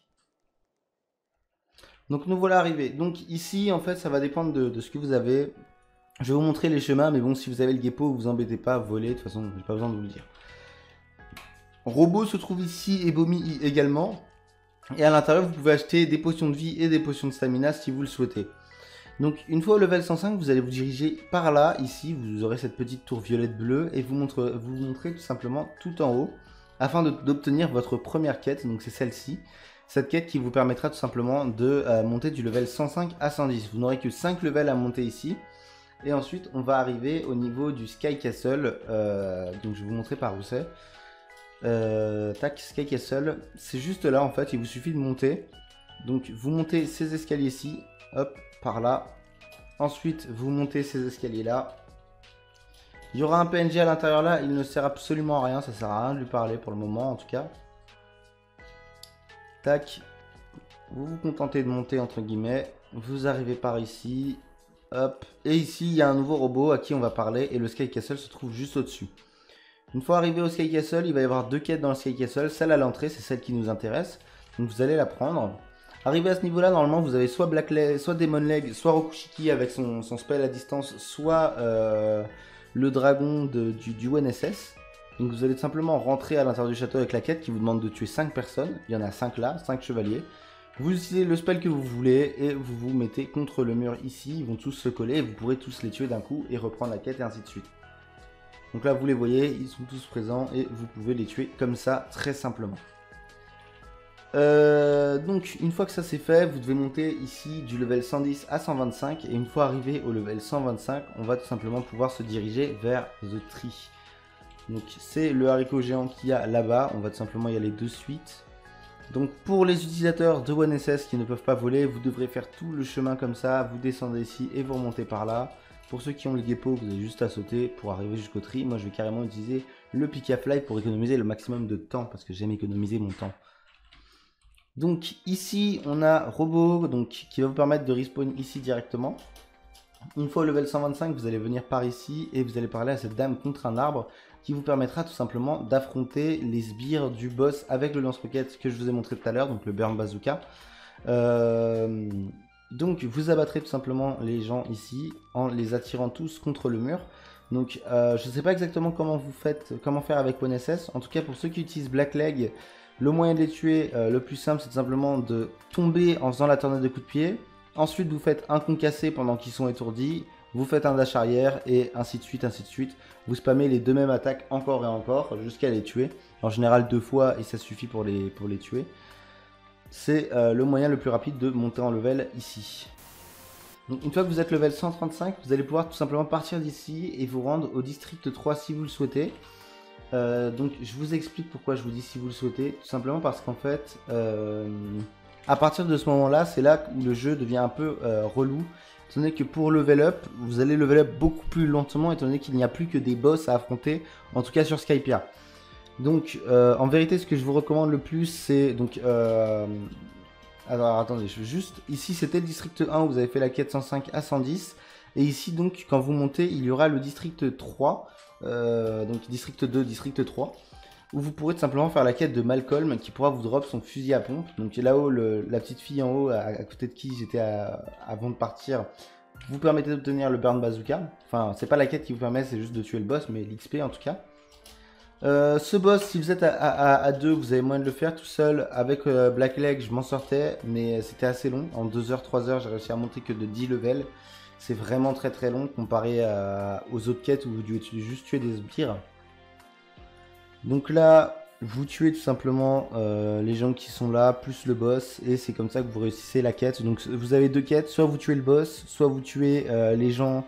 Donc nous voilà arrivés. Donc ici en fait ça va dépendre de, de ce que vous avez. Je vais vous montrer les chemins, mais bon, si vous avez le Geppo, vous vous embêtez pas à voler, de toute façon, j'ai pas besoin de vous le dire. Robo se trouve ici et Bomi également. Et à l'intérieur, vous pouvez acheter des potions de vie et des potions de stamina si vous le souhaitez. Donc, une fois au level cent cinq, vous allez vous diriger par là, ici, vous aurez cette petite tour violette bleue, et vous montre, vous montrez tout simplement tout en haut, afin d'obtenir votre première quête, donc c'est celle-ci. Cette quête qui vous permettra tout simplement de euh, monter du level cent cinq à cent dix. Vous n'aurez que cinq levels à monter ici. Et ensuite, on va arriver au niveau du Sky Castle. Euh, donc, je vais vous montrer par où c'est. Euh, tac, Sky Castle. C'est juste là, en fait. Il vous suffit de monter. Donc, vous montez ces escaliers-ci. Hop, par là. Ensuite, vous montez ces escaliers-là. Il y aura un P N J à l'intérieur là. Il ne sert absolument à rien. Ça sert à rien de lui parler pour le moment, en tout cas. Tac. Vous vous contentez de monter, entre guillemets. Vous arrivez par ici. Hop. Et ici, il y a un nouveau robot à qui on va parler et le Sky Castle se trouve juste au-dessus. Une fois arrivé au Sky Castle, il va y avoir deux quêtes dans le Sky Castle. Celle à l'entrée, c'est celle qui nous intéresse. Donc vous allez la prendre. Arrivé à ce niveau-là, normalement, vous avez soit Black Leg, soit Demon Leg, soit Rokushiki avec son, son spell à distance, soit euh, le dragon de, du, du O N S S. Donc vous allez tout simplement rentrer à l'intérieur du château avec la quête qui vous demande de tuer cinq personnes. Il y en a cinq là, cinq chevaliers. Vous utilisez le spell que vous voulez et vous vous mettez contre le mur ici, ils vont tous se coller et vous pourrez tous les tuer d'un coup et reprendre la quête et ainsi de suite. Donc là vous les voyez, ils sont tous présents et vous pouvez les tuer comme ça très simplement. Euh, donc une fois que ça c'est fait, vous devez monter ici du level cent dix à cent vingt-cinq et une fois arrivé au level cent vingt-cinq, on va tout simplement pouvoir se diriger vers The Tree. Donc c'est le haricot géant qu'il y a là-bas, on va tout simplement y aller de suite. Donc pour les utilisateurs de O N S S qui ne peuvent pas voler, vous devrez faire tout le chemin comme ça, vous descendez ici et vous remontez par là. Pour ceux qui ont le Geppo, vous avez juste à sauter pour arriver jusqu'au tri. Moi je vais carrément utiliser le PikaFly pour économiser le maximum de temps, parce que j'aime économiser mon temps. Donc ici on a Robo donc, qui va vous permettre de respawn ici directement. Une fois au level cent vingt-cinq, vous allez venir par ici et vous allez parler à cette dame contre un arbre qui vous permettra tout simplement d'affronter les sbires du boss avec le lance-roquette que je vous ai montré tout à l'heure, donc le Burn Bazooka. Euh, donc vous abattrez tout simplement les gens ici en les attirant tous contre le mur. Donc euh, je ne sais pas exactement comment vous faites, comment faire avec O N S S. En tout cas pour ceux qui utilisent Black Leg, le moyen de les tuer euh, le plus simple c'est tout simplement de tomber en faisant la tornade de coups de pied. Ensuite vous faites un concassé pendant qu'ils sont étourdis, vous faites un dash arrière et ainsi de suite, ainsi de suite. Vous spammez les deux mêmes attaques encore et encore jusqu'à les tuer. En général deux fois et ça suffit pour les, pour les tuer. C'est euh, le moyen le plus rapide de monter en level ici. Donc, une fois que vous êtes level cent trente-cinq, vous allez pouvoir tout simplement partir d'ici et vous rendre au district trois si vous le souhaitez. Euh, donc je vous explique pourquoi je vous dis si vous le souhaitez. Tout simplement parce qu'en fait... Euh... à partir de ce moment-là, c'est là où le jeu devient un peu euh, relou, étant donné que pour level up, vous allez level up beaucoup plus lentement, étant donné qu'il n'y a plus que des boss à affronter, en tout cas sur Skypia. Donc, euh, en vérité, ce que je vous recommande le plus, c'est... donc, euh... alors, attendez, je vais juste... Ici, c'était le district un, où vous avez fait la quête cent cinq à cent dix. Et ici, donc, quand vous montez, il y aura le district trois, euh, donc district deux, district trois. Où vous pourrez tout simplement faire la quête de Malcolm qui pourra vous drop son fusil à pompe. Donc là-haut, la petite fille en haut, à, à côté de qui j'étais avant de partir, vous permettez d'obtenir le Burn Bazooka. Enfin, c'est pas la quête qui vous permet, c'est juste de tuer le boss, mais l'X P en tout cas. Euh, ce boss, si vous êtes à, à, à deux, vous avez moyen de le faire tout seul. Avec euh, Black Leg, je m'en sortais, mais c'était assez long. En deux heures, trois heures, j'ai réussi à monter que de dix levels. C'est vraiment très très long comparé à, aux autres quêtes où vous devez juste tuer des sbires. Donc là, vous tuez tout simplement euh, les gens qui sont là, plus le boss, et c'est comme ça que vous réussissez la quête. Donc vous avez deux quêtes, soit vous tuez le boss, soit vous tuez euh, les gens,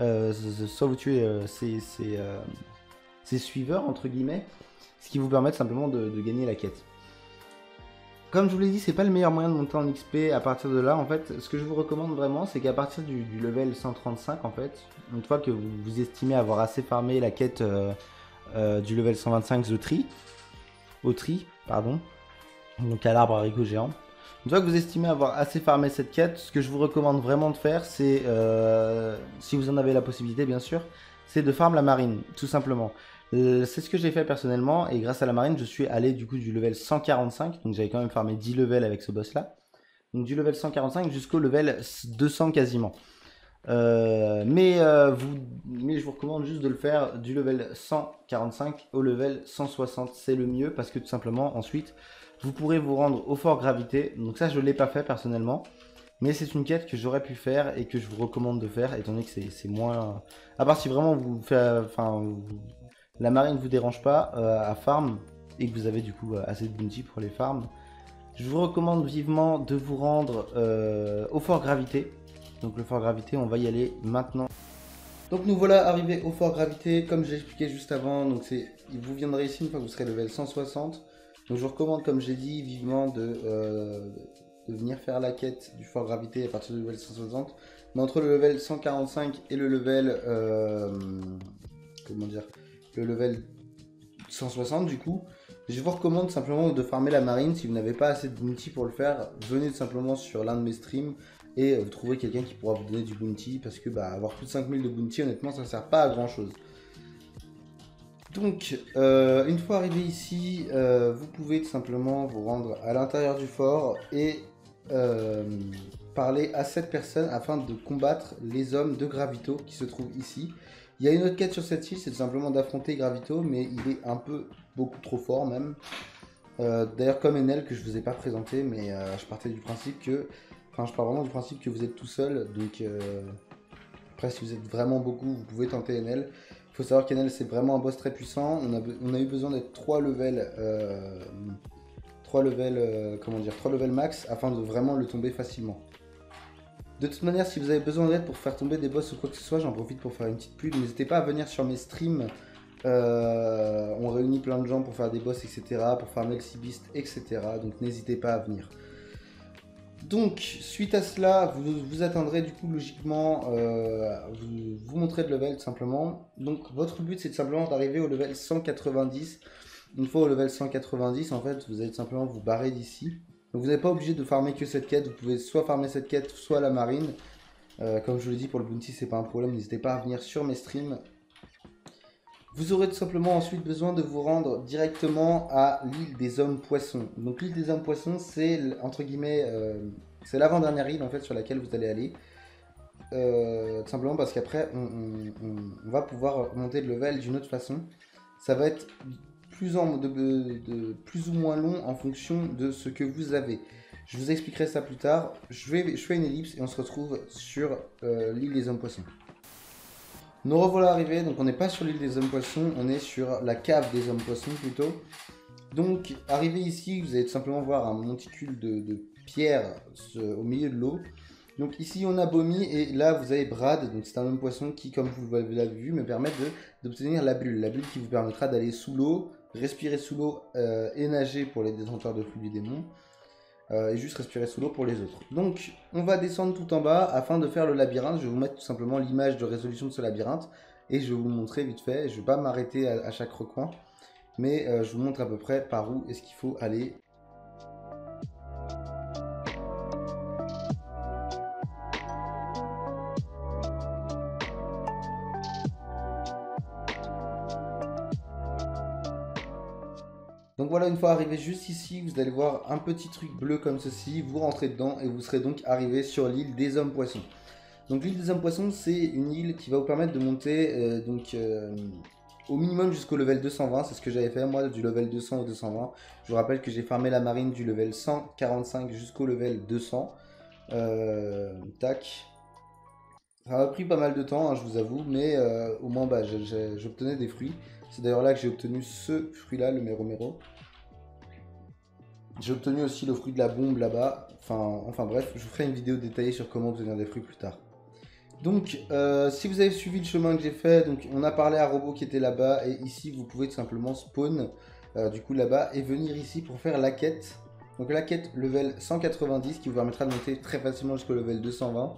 euh, soit vous tuez euh, ses, ses, euh, ses suiveurs, entre guillemets, ce qui vous permet simplement de, de gagner la quête. Comme je vous l'ai dit, c'est pas le meilleur moyen de monter en X P à partir de là. En fait, ce que je vous recommande vraiment, c'est qu'à partir du, du level cent trente-cinq, en fait, une fois que vous, vous estimez avoir assez farmé la quête... Euh, euh, du level cent vingt-cinq au tri, au tri, pardon, donc à l'arbre haricot géant. Une fois que vous estimez avoir assez farmé cette quête, ce que je vous recommande vraiment de faire, c'est, euh, si vous en avez la possibilité bien sûr, c'est de farm la marine, tout simplement. Euh, c'est ce que j'ai fait personnellement, et grâce à la marine, je suis allé du coup du level cent quarante-cinq, donc j'avais quand même farmé dix levels avec ce boss là, donc du level cent quarante-cinq jusqu'au level deux cents quasiment. Euh, mais, euh, vous, mais je vous recommande juste de le faire du level cent quarante-cinq au level cent soixante, c'est le mieux parce que tout simplement ensuite vous pourrez vous rendre au fort gravité. Donc ça je ne l'ai pas fait personnellement, mais c'est une quête que j'aurais pu faire et que je vous recommande de faire, étant donné que c'est moins, à part si vraiment vous faites, enfin, vous, la marine ne vous dérange pas euh, à farm et que vous avez du coup assez de bounty pour les farms. Je vous recommande vivement de vous rendre euh, au fort gravité. Donc le fort gravité, on va y aller maintenant. Donc nous voilà arrivés au fort gravité, comme j'ai expliqué juste avant. Donc c'est, vous viendrez ici une fois que vous serez level cent soixante. Donc je vous recommande, comme j'ai dit, vivement de, euh, de venir faire la quête du fort gravité à partir du level cent soixante. Mais entre le level cent quarante-cinq et le level, euh, comment dire, le level cent soixante du coup, je vous recommande simplement de farmer la marine. Si vous n'avez pas assez de bounty pour le faire, venez tout simplement sur l'un de mes streams et vous trouverez quelqu'un qui pourra vous donner du bounty, parce que bah, avoir plus de cinq mille de bounty, honnêtement, ça ne sert pas à grand chose. Donc, euh, une fois arrivé ici, euh, vous pouvez tout simplement vous rendre à l'intérieur du fort et euh, parler à cette personne afin de combattre les hommes de Gravito qui se trouvent ici. Il y a une autre quête sur cette île, c'est tout simplement d'affronter Gravito, mais il est un peu, beaucoup trop fort même. Euh, D'ailleurs, comme Enel, que je ne vous ai pas présenté, mais euh, je partais du principe que... Enfin, je pars vraiment du principe que vous êtes tout seul, donc euh, après, si vous êtes vraiment beaucoup, vous pouvez tenter Enel. Il faut savoir qu'Enel, c'est vraiment un boss très puissant. On a, on a eu besoin d'être trois levels, euh, trois levels, euh, comment dire, trois levels max afin de vraiment le tomber facilement. De toute manière, si vous avez besoin d'aide pour faire tomber des boss ou quoi que ce soit, j'en profite pour faire une petite pub. N'hésitez pas à venir sur mes streams. Euh, on réunit plein de gens pour faire des boss, et cetera, pour farmer le Sea Beast, et cetera. Donc, n'hésitez pas à venir. Donc, suite à cela, vous, vous atteindrez du coup logiquement, euh, vous, vous montrez de level tout simplement. Donc, votre but, c'est tout simplement d'arriver au level cent quatre-vingt-dix. Une fois au level cent quatre-vingt-dix, en fait, vous allez tout simplement vous barrer d'ici. Donc, vous n'êtes pas obligé de farmer que cette quête. Vous pouvez soit farmer cette quête, soit la marine. Euh, comme je vous l'ai dit, pour le bounty, c'est pas un problème. N'hésitez pas à venir sur mes streams. Vous aurez tout simplement ensuite besoin de vous rendre directement à l'île des Hommes Poissons. Donc l'île des Hommes Poissons, c'est entre guillemets, euh, c'est l'avant-dernière île en fait sur laquelle vous allez aller. Euh, tout simplement parce qu'après, on, on, on va pouvoir monter de level d'une autre façon. Ça va être plus, en, de, de, de, plus ou moins long en fonction de ce que vous avez. Je vous expliquerai ça plus tard. Je, vais, je fais une ellipse et on se retrouve sur euh, l'île des Hommes Poissons. Nous revoilà arrivés, donc on n'est pas sur l'île des Hommes Poissons, on est sur la cave des Hommes Poissons plutôt. Donc arrivé ici, vous allez tout simplement voir un monticule de, de pierre ce, au milieu de l'eau. Donc ici on a Bomi et là vous avez Brad, donc c'est un homme poisson qui, comme vous l'avez vu, me permet d'obtenir la bulle. La bulle qui vous permettra d'aller sous l'eau, respirer sous l'eau euh, et nager pour les détenteurs de flux du démon. Euh, et juste respirer sous l'eau pour les autres. Donc on va descendre tout en bas afin de faire le labyrinthe. Je vais vous mettre tout simplement l'image de résolution de ce labyrinthe et je vais vous le montrer vite fait. Je ne vais pas m'arrêter à, à chaque recoin, mais euh, je vous montre à peu près par où est-ce qu'il faut aller. Donc voilà, une fois arrivé juste ici, vous allez voir un petit truc bleu comme ceci, vous rentrez dedans et vous serez donc arrivé sur l'île des Hommes Poissons. Donc l'île des Hommes Poissons, c'est une île qui va vous permettre de monter euh, donc, euh, au minimum jusqu'au level deux cent vingt, c'est ce que j'avais fait moi, du level deux cents au deux cent vingt. Je vous rappelle que j'ai farmé la marine du level cent quarante-cinq jusqu'au level deux cents. Euh, tac. Ça m'a pris pas mal de temps, hein, je vous avoue, mais euh, au moins bah, j'obtenais des fruits. C'est d'ailleurs là que j'ai obtenu ce fruit-là, le méromero. J'ai obtenu aussi le fruit de la bombe là-bas. Enfin, enfin bref, je vous ferai une vidéo détaillée sur comment obtenir des fruits plus tard. Donc, euh, si vous avez suivi le chemin que j'ai fait, donc on a parlé à Robo qui était là-bas. Et ici, vous pouvez tout simplement spawn, euh, du coup là-bas, et venir ici pour faire la quête. Donc la quête level cent quatre-vingt-dix qui vous permettra de monter très facilement jusqu'au level deux cent vingt.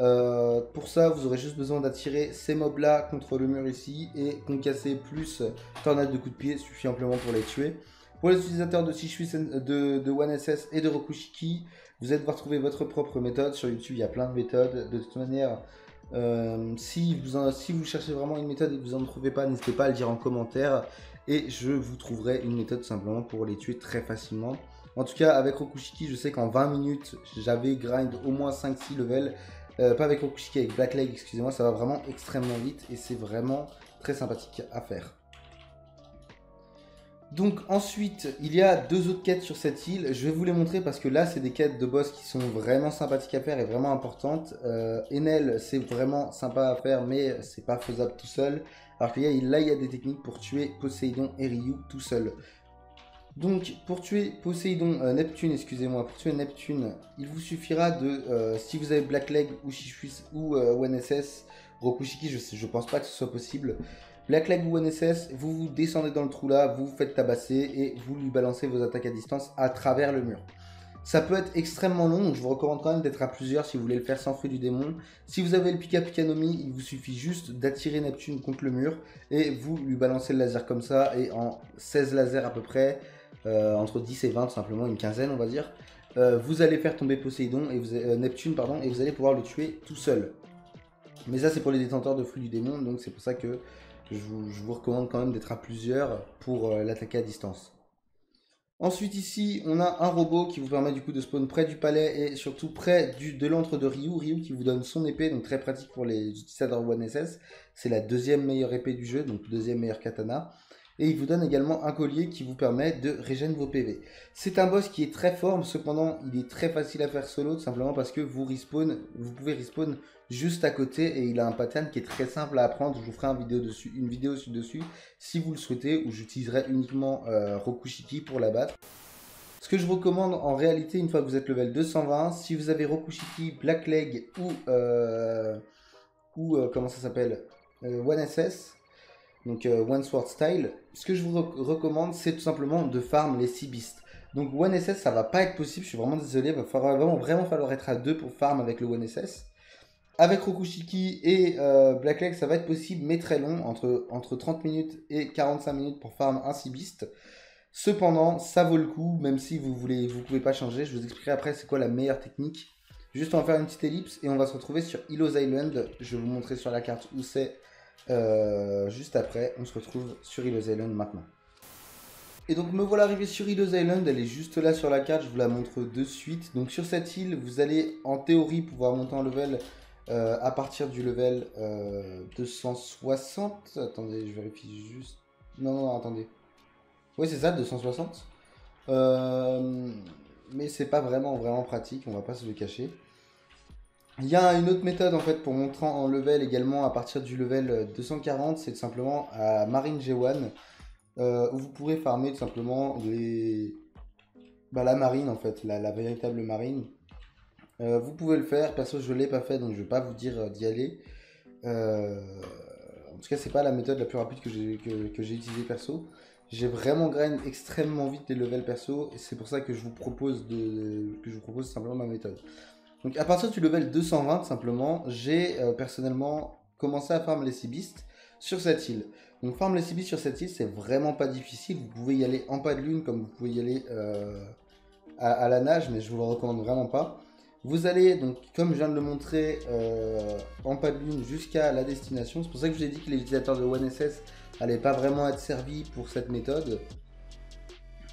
Euh, pour ça, vous aurez juste besoin d'attirer ces mobs-là contre le mur ici et concasser plus tornade de coups de pied, suffit amplement pour les tuer. Pour les utilisateurs de Shishui, de, de OneSS et de Rokushiki, vous allez devoir trouver votre propre méthode. Sur YouTube, il y a plein de méthodes. De toute manière, euh, si, vous en, si vous cherchez vraiment une méthode et que vous n'en trouvez pas, n'hésitez pas à le dire en commentaire. Et je vous trouverai une méthode simplement pour les tuer très facilement. En tout cas, avec Rokushiki, je sais qu'en vingt minutes, j'avais grind au moins cinq six levels. Euh, pas avec Rokushiki, avec Black Leg, excusez-moi, ça va vraiment extrêmement vite et c'est vraiment très sympathique à faire. Donc ensuite, il y a deux autres quêtes sur cette île. Je vais vous les montrer parce que là, c'est des quêtes de boss qui sont vraiment sympathiques à faire et vraiment importantes. Euh, Enel, c'est vraiment sympa à faire, mais c'est pas faisable tout seul. Alors que là, il y a des techniques pour tuer Poseidon et Ryu tout seul. Donc pour tuer Poseidon, euh, Neptune, excusez-moi, pour tuer Neptune, il vous suffira de, euh, si vous avez Black Leg ou Shishui ou euh, OneSS, Rokushiki, je, je pense pas que ce soit possible. Black Leg ou OneSS, vous vous descendez dans le trou là, vous vous faites tabasser et vous lui balancez vos attaques à distance à travers le mur. Ça peut être extrêmement long, donc je vous recommande quand même d'être à plusieurs si vous voulez le faire sans fruit du démon. Si vous avez le Pika Pika Nomi, il vous suffit juste d'attirer Neptune contre le mur et vous lui balancez le laser comme ça et en seize lasers à peu près, euh, entre dix et vingt simplement, une quinzaine on va dire, euh, vous allez faire tomber Poséidon et vous, euh, Neptune pardon, et vous allez pouvoir le tuer tout seul. Mais ça c'est pour les détenteurs de fruit du démon, donc c'est pour ça que je vous, je vous recommande quand même d'être à plusieurs pour euh, l'attaquer à distance. Ensuite ici, on a un robot qui vous permet du coup de spawn près du palais et surtout près du, de l'antre de Ryu. Ryu qui vous donne son épée, donc très pratique pour les utilisateurs OneSS. C'est la deuxième meilleure épée du jeu, donc deuxième meilleure katana. Et il vous donne également un collier qui vous permet de régénérer vos P V. C'est un boss qui est très fort, cependant il est très facile à faire solo, tout simplement parce que vous respawn, vous pouvez respawn juste à côté et il a un pattern qui est très simple à apprendre. Je vous ferai une vidéo dessus, une vidéo dessus si vous le souhaitez, où j'utiliserai uniquement euh, Rokushiki pour l'abattre. Ce que je recommande en réalité, une fois que vous êtes level deux cent vingt, si vous avez Rokushiki, Black Leg ou euh, ou euh, comment ça s'appelle, euh, OneSS, donc euh, One Sword Style, ce que je vous recommande c'est tout simplement de farm les Sea Beasts. Donc OneSS ça va pas être possible, je suis vraiment désolé, il va falloir, vraiment, vraiment falloir être à deux pour farm avec le OneSS. Avec Rokushiki et euh, Black Leg ça va être possible mais très long, entre, entre trente minutes et quarante-cinq minutes pour farm un Sea Beast. Cependant ça vaut le coup, même si vous voulez, vous pouvez pas changer, je vous expliquerai après c'est quoi la meilleure technique. Juste on va faire une petite ellipse et on va se retrouver sur Hillows Island, je vais vous montrer sur la carte où c'est. Euh, juste après, on se retrouve sur Hillows Island maintenant. Et donc me voilà arrivé sur Hillows Island, elle est juste là sur la carte, je vous la montre de suite. Donc sur cette île, vous allez en théorie pouvoir monter en level euh, à partir du level euh, deux cent soixante. Attendez, je vérifie juste... Non, non, non, attendez. Oui, c'est ça, deux cent soixante. Euh, mais c'est pas vraiment, vraiment pratique, on va pas se le cacher. Il y a une autre méthode en fait pour monter en level également à partir du level deux cent quarante, c'est simplement à Marine G un, euh, où vous pourrez farmer tout simplement les... bah, la marine en fait, la, la véritable marine. Euh, vous pouvez le faire, perso je ne l'ai pas fait donc je ne vais pas vous dire d'y aller. Euh... En tout cas c'est pas la méthode la plus rapide que j'ai que, que j'ai utilisée perso. J'ai vraiment grind extrêmement vite les levels perso et c'est pour ça que je vous propose de... que je vous propose simplement ma méthode. Donc à partir du level deux cent vingt simplement, j'ai euh, personnellement commencé à farm les Sea Beasts sur cette île. Donc farm les Sea Beasts sur cette île, c'est vraiment pas difficile. Vous pouvez y aller en pas de lune comme vous pouvez y aller euh, à, à la nage, mais je vous le recommande vraiment pas. Vous allez donc, comme je viens de le montrer, euh, en pas de lune jusqu'à la destination. C'est pour ça que je vous ai dit que les utilisateurs de OneSS n'allaient pas vraiment être servis pour cette méthode.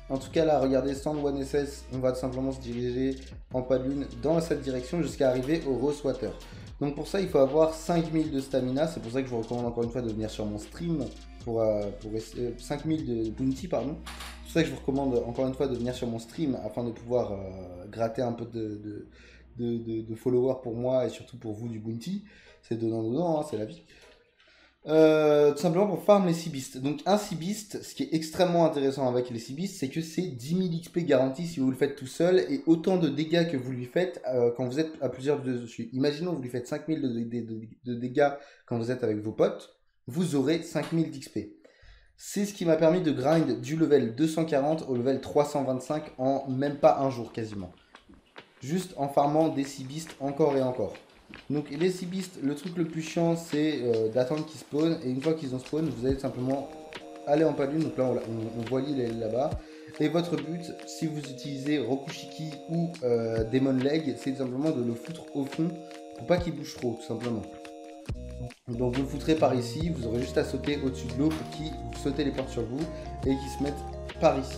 En tout cas là, regardez, sans le OneSS, on va tout simplement se diriger en pas de lune dans cette direction jusqu'à arriver au Rose Water. Donc pour ça, il faut avoir cinq mille de stamina, c'est pour ça que je vous recommande encore une fois de venir sur mon stream, pour, euh, pour euh, cinq mille de bounty, pardon. C'est pour ça que je vous recommande encore une fois de venir sur mon stream afin de pouvoir euh, gratter un peu de, de, de, de, de followers pour moi et surtout pour vous du bounty. C'est dedans dedans, hein, c'est la vie. Euh, tout simplement pour farm les Sea Beasts. Donc un Sea Beast, ce qui est extrêmement intéressant avec les Sea Beasts, c'est que c'est dix mille X P garantis si vous le faites tout seul et autant de dégâts que vous lui faites euh, quand vous êtes à plusieurs dessus. Imaginons vous lui faites cinq mille de, de, de, de dégâts quand vous êtes avec vos potes, vous aurez cinq mille d'X P. C'est ce qui m'a permis de grind du level deux cent quarante au level trois cent vingt-cinq en même pas un jour quasiment. Juste en farmant des Sea Beasts encore et encore. Donc les Sea Beasts, le truc le plus chiant c'est euh, d'attendre qu'ils spawnent, et une fois qu'ils ont spawn, vous allez simplement aller en palune. Donc là on, on, on voit l'île là-bas. Et votre but, si vous utilisez Rokushiki ou euh, Demon Leg, c'est simplement de le foutre au fond pour pas qu'il bouge trop, tout simplement. Donc vous le foutrez par ici, vous aurez juste à sauter au-dessus de l'eau pour qu'il saute les portes sur vous et qu'ils se mettent par ici.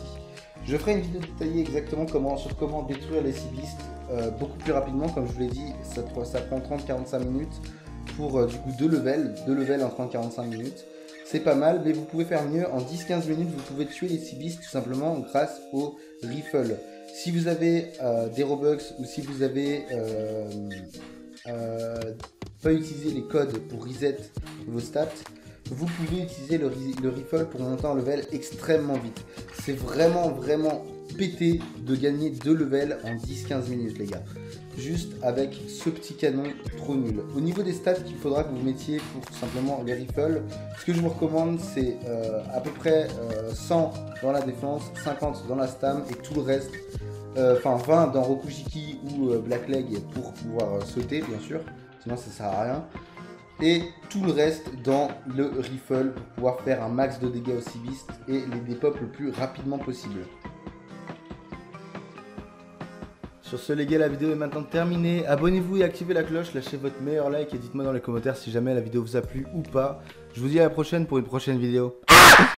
Je ferai une vidéo détaillée exactement comment, sur comment détruire les Sea Beasts euh, beaucoup plus rapidement. Comme je vous l'ai dit, ça, ça prend trente à quarante-cinq minutes pour euh, du coup deux levels, deux levels en trente à quarante-cinq minutes. C'est pas mal, mais vous pouvez faire mieux. En dix à quinze minutes, vous pouvez tuer les Sea Beasts tout simplement grâce au Riffle. Si vous avez euh, des Robux ou si vous avez euh, euh, pas utilisé les codes pour reset vos stats, vous pouvez utiliser le, le Riffle pour monter en level extrêmement vite. C'est vraiment vraiment pété de gagner deux levels en dix à quinze minutes les gars. Juste avec ce petit canon trop nul. Au niveau des stats qu'il faudra que vous mettiez pour tout simplement les Riffles, ce que je vous recommande c'est euh, à peu près euh, cent dans la défense, cinquante dans la stam et tout le reste, enfin euh, vingt dans Rokushiki ou euh, Black Leg pour pouvoir euh, sauter bien sûr, sinon ça sert à rien. Et tout le reste dans le Riffle pour pouvoir faire un max de dégâts aux Sea Beasts et les dépop le plus rapidement possible. Sur ce les gars, la vidéo est maintenant terminée. Abonnez-vous et activez la cloche, lâchez votre meilleur like et dites-moi dans les commentaires si jamais la vidéo vous a plu ou pas. Je vous dis à la prochaine pour une prochaine vidéo.